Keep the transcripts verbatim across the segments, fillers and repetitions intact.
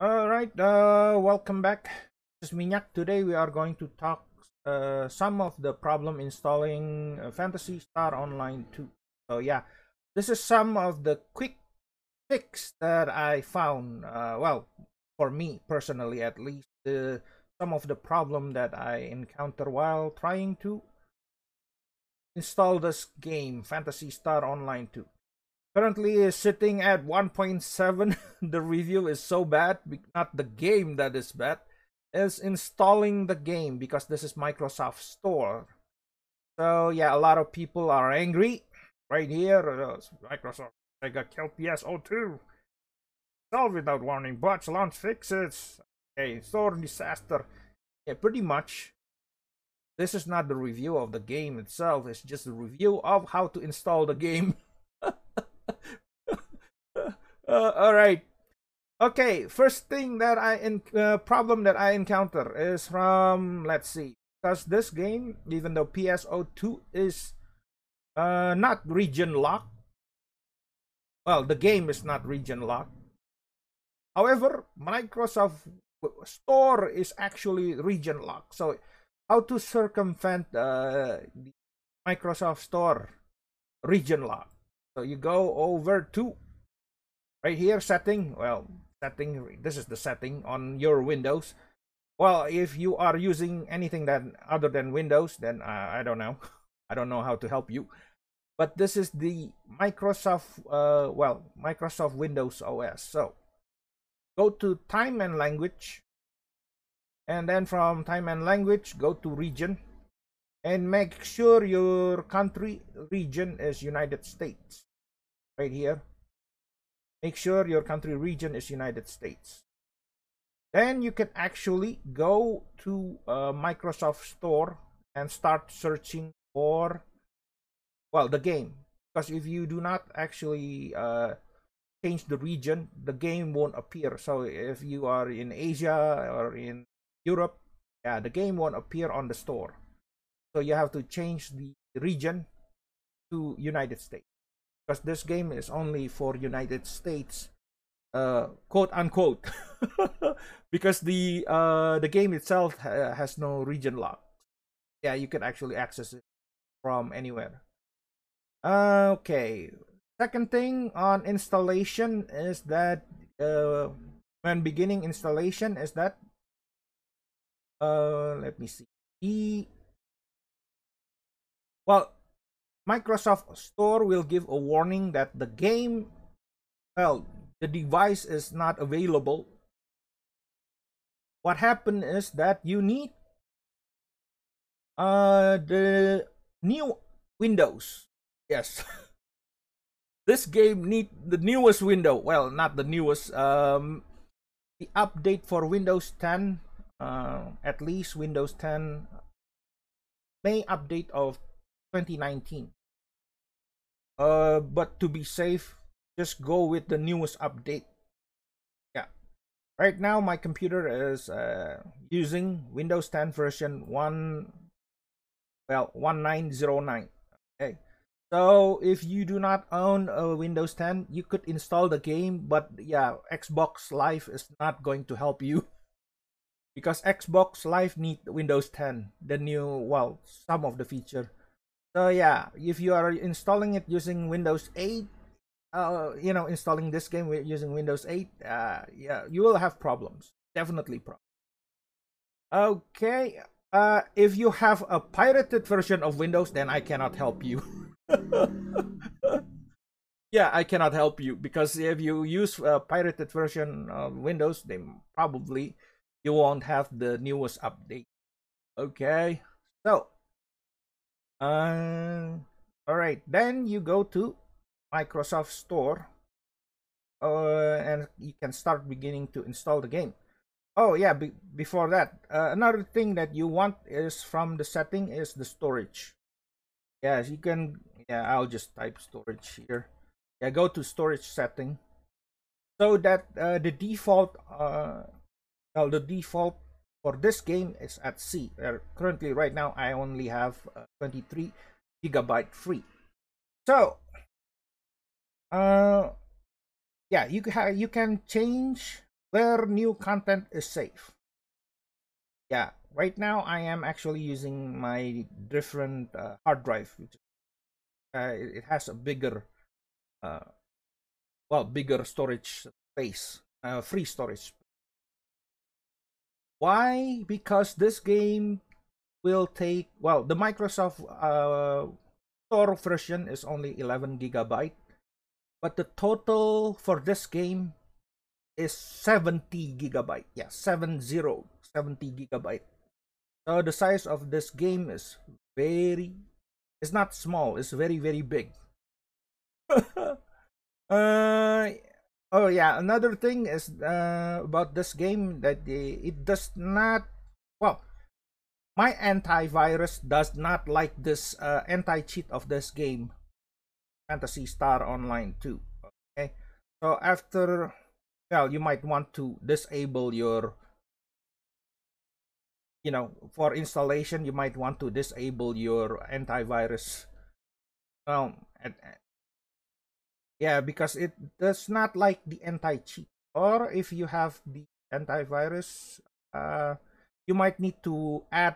All right, uh, welcome back. This is Minyak. Today we are going to talk uh, some of the problem installing uh, Phantasy Star Online two. So yeah, this is some of the quick fix that I found. Uh, well, for me personally, at least, uh, some of the problem that I encounter while trying to install this game, Phantasy Star Online two. Currently is sitting at one point seven. The review is so bad, not the game that is bad, is installing the game, because this is Microsoft Store. So yeah, a lot of people are angry. Right here, uh, Microsoft Sega K L P S zero two. Install without warning, bots launch fixes. Okay, store disaster. Yeah, pretty much. This is not the review of the game itself. It's just a review of how to install the game. Uh, all right. Okay, first thing that I in uh, problem that I encounter is from, let's see, because this game, even though P S zero two is uh, not region locked. Well, the game is not region locked. However, Microsoft Store is actually region locked. So, how to circumvent uh, the Microsoft Store region lock? So you go over to. Right here, setting, well, setting, this is the setting on your Windows. Well, if you are using anything that other than Windows, then uh, I don't know. I don't know how to help you. But this is the Microsoft, uh, well, Microsoft Windows O S. So, go to time and language. And then from time and language, go to region. And make sure your country region is United States. Right here. Make sure your country region is United States. Then you can actually go to uh, Microsoft Store and start searching for, well, the game. Because if you do not actually uh, change the region, the game won't appear. So if you are in Asia or in Europe, yeah, the game won't appear on the store. So you have to change the region to United States. Because this game is only for United States, uh, quote unquote, because the uh, the game itself ha has no region lock. Yeah, you can actually access it from anywhere. Uh, okay. Second thing on installation is that uh, when beginning installation is that uh, let me see. E well. Microsoft Store will give a warning that the game, well, the device is not available. What happened is that you need uh, the new Windows. Yes, this game need the newest window. Well, not the newest. Um, the update for Windows ten, uh, at least Windows ten May update of twenty nineteen. Uh, but to be safe, just go with the newest update. Yeah. Right now, my computer is uh, using Windows ten version one. Well, one nine zero nine. Okay. So if you do not own a Windows ten, you could install the game, but yeah, Xbox Live is not going to help you, because Xbox Live need Windows ten, the new, well, some of the feature. So yeah, if you are installing it using Windows eight, uh, you know, installing this game using Windows eight, uh, yeah, you will have problems. Definitely problems. Okay, uh, if you have a pirated version of Windows, then I cannot help you. Yeah, I cannot help you, because if you use a pirated version of Windows, then probably you won't have the newest update. Okay, so. Uh, all right, then you go to Microsoft Store uh, and you can start beginning to install the game. Oh yeah, be before that, uh, another thing that you want is from the setting is the storage. Yes, you can, yeah, I'll just type storage here. Yeah, go to storage setting, so that uh, the default, uh, well, the default for this game is at C. Uh, currently, right now, I only have uh, twenty-three gigabyte free. So, uh, yeah, you, ha you can change where new content is saved. Yeah, right now I am actually using my different uh, hard drive, which uh, it has a bigger uh, well bigger storage space, uh, free storage. Why? Because this game will take, well, the Microsoft uh, Store version is only eleven gigabyte, but the total for this game is seventy gigabyte. Yeah, seven zero, seventy gigabyte. So the size of this game is very, it's not small, it's very, very big. uh, Oh yeah, another thing is uh, about this game that it does not, well, my antivirus does not like this uh, anti-cheat of this game, Phantasy Star Online two. Okay, so after, well, you might want to disable your, you know, for installation, you might want to disable your antivirus. Well, at, yeah, because it does not like the anti-cheat. Or if you have the antivirus, uh, you might need to add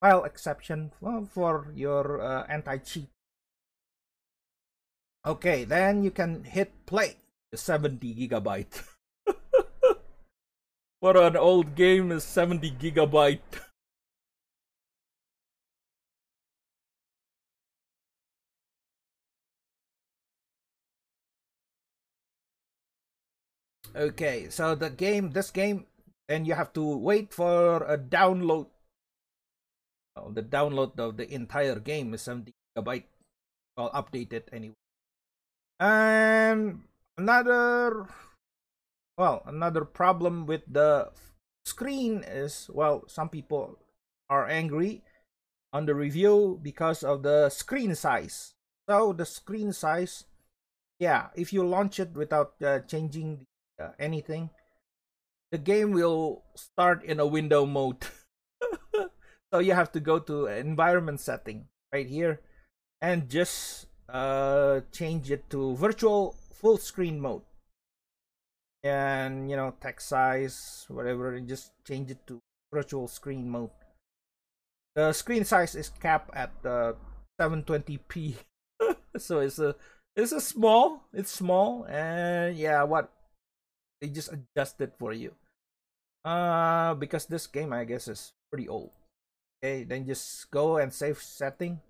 file exception for your uh, anti-cheat. Okay, then you can hit play. seventy gigabyte. What an old game is seventy gigabyte. Okay, so the game, this game, and you have to wait for a download. Oh, the download of the entire game is seventy gigabyte. Well, updated anyway. And another, well, another problem with the screen is, well, some people are angry on the review because of the screen size. So the screen size, yeah, if you launch it without uh, changing the Uh, anything, the game will start in a window mode. So you have to go to environment setting right here and just uh, change it to virtual full screen mode, and you know, text size, whatever, and just change it to virtual screen mode. The screen size is capped at uh, seven twenty p. So it's a it's a small, it's small, and yeah, what they just adjust it for you, uh, because this game I guess is pretty old. Okay, then just go and save setting.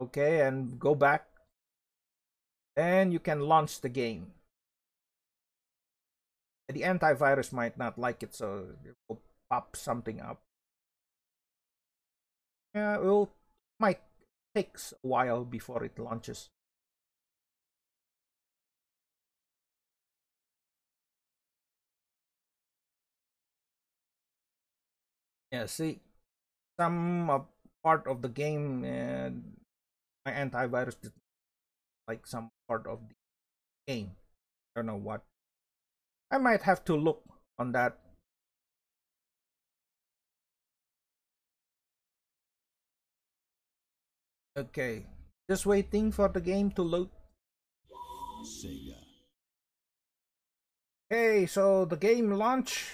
Okay, and go back, and you can launch the game. The antivirus might not like it, so it will pop something up. Yeah, it will, might takes a while before it launches. Yeah, see, some uh, part of the game, uh, my antivirus did like some part of the game. I don't know what. I might have to look on that. Okay, just waiting for the game to load. Sega. Okay, so the game launch.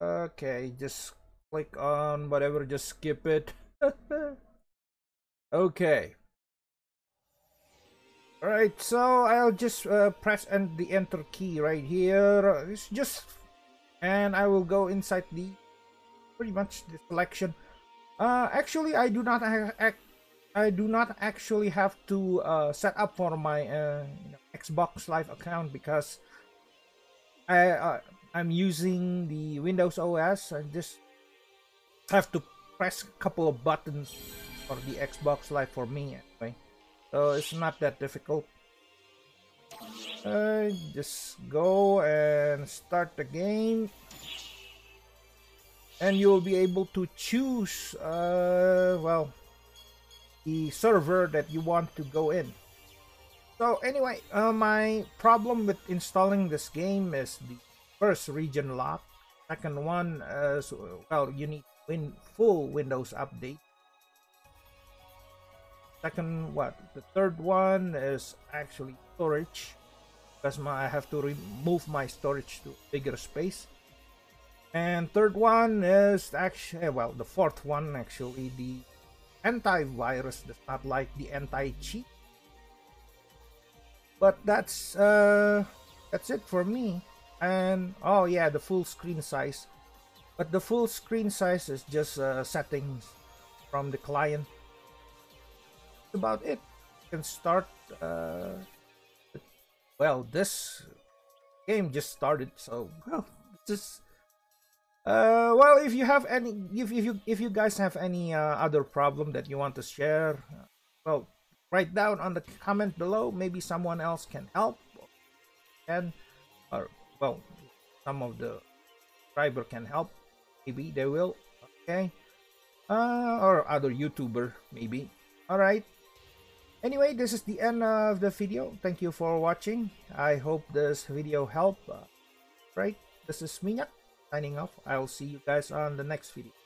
Okay, just click on whatever, just skip it. Okay. Alright, so I'll just uh, press and the enter key right here. It's just, and I will go inside the, pretty much the selection. Uh, actually, I do not have, I do not actually have to uh, set up for my uh, you know, Xbox Live account, because I uh, I'm using the Windows O S. I just have to press a couple of buttons for the Xbox Live for me anyway, so it's not that difficult. Uh, just go and start the game, and you'll be able to choose uh, well, the server that you want to go in. So anyway, uh, my problem with installing this game is the first, region lock. Second one, uh, so, well, you need win full Windows update. Second, what? The third one is actually storage. because my, I have to remove my storage to bigger space. And third one is actually, well, the fourth one actually, the antivirus does not like the anti-cheat. But that's uh, that's it for me. And oh yeah, the full screen size. But the full screen size is just uh, settings from the client. That's about it. You can start. Uh, with, well, this game just started, so well, just. Uh, well, if you have any, if, if you if you guys have any uh, other problem that you want to share, uh, well, write down on the comment below. Maybe someone else can help, and or well, some of the subscriber can help. Maybe they will. Okay, uh, or other YouTuber maybe. All right. Anyway, this is the end of the video. Thank you for watching. I hope this video helped. Uh, right. This is Minyak. Signing off. I will see you guys on the next video.